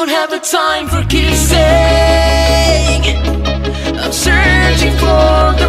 don't have the time for kissing. I'm searching for the